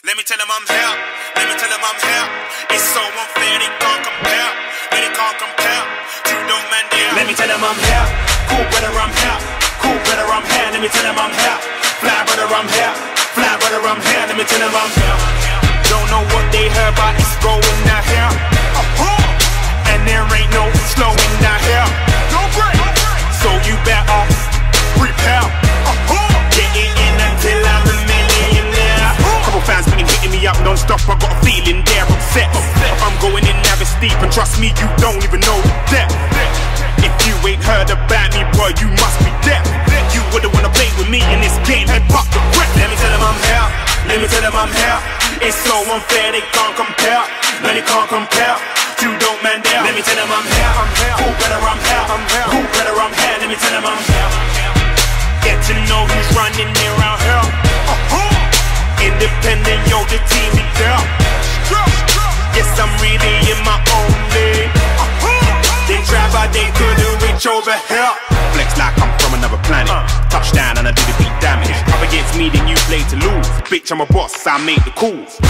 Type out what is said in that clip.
Let me tell them I'm here. Let me tell them I'm here. It's so unfair, they can't compare. They can't compare to no man there. Let me tell them I'm here. Cool brother, I'm here. Cool brother, I'm here. Let me tell them I'm here. Fly brother, I'm here. Fly brother, I'm here. Let me tell them I'm here. Don't know what they heard, but it's going out here. And there ain't no slowing out here. No break. So you better prepare. Getting in until I'm a millionaire. Couple fans been hitting me up non-stop. I got a feeling they're upset. I'm going in now, it's deep, and trust me, you don't even know the depth. If you ain't heard about me, boy, you must be deaf. You wouldn't wanna play with me in this game. Head pop the breath. Let me tell them I'm here. Let me tell them I'm here. It's so unfair, they can't compare. No, they can't compare. You don't man down. Let me tell them I'm here. Cool brother, I'm here. Cool brother, I'm here. Let me tell them I'm here. Get to know who's running around here. Independent, yo, the team is there. Yes, I'm really in my own league. They try, but they couldn't reach over here. Flex like I'm from another planet. Touchdown and I do the beat damage. Up against me, then you play to lose. Bitch, I'm a boss, I make the calls.